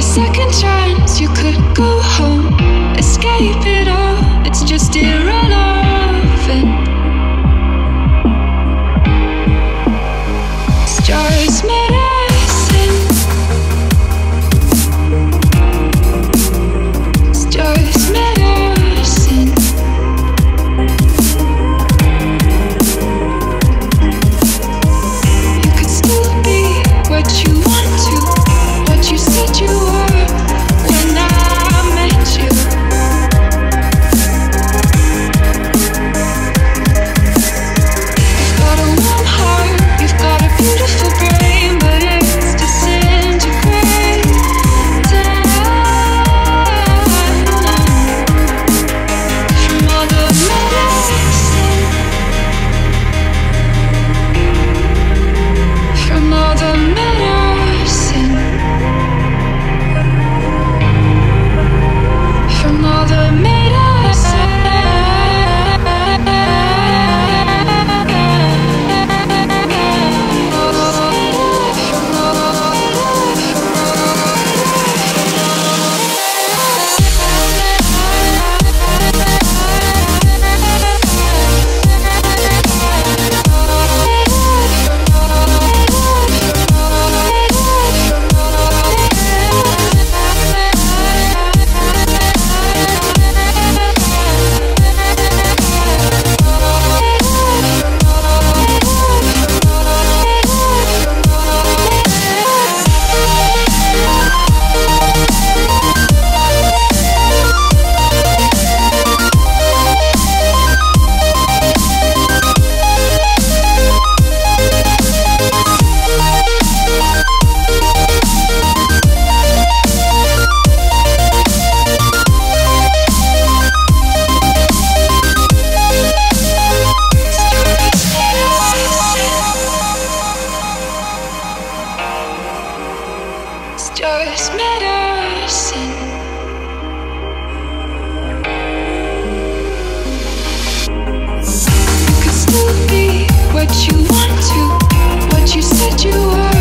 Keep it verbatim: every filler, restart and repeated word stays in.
Second chance, you could go home, escape it all, it's just irrelevant. Stars made it. Stars medicine. You could still be what you want to, what you said you were.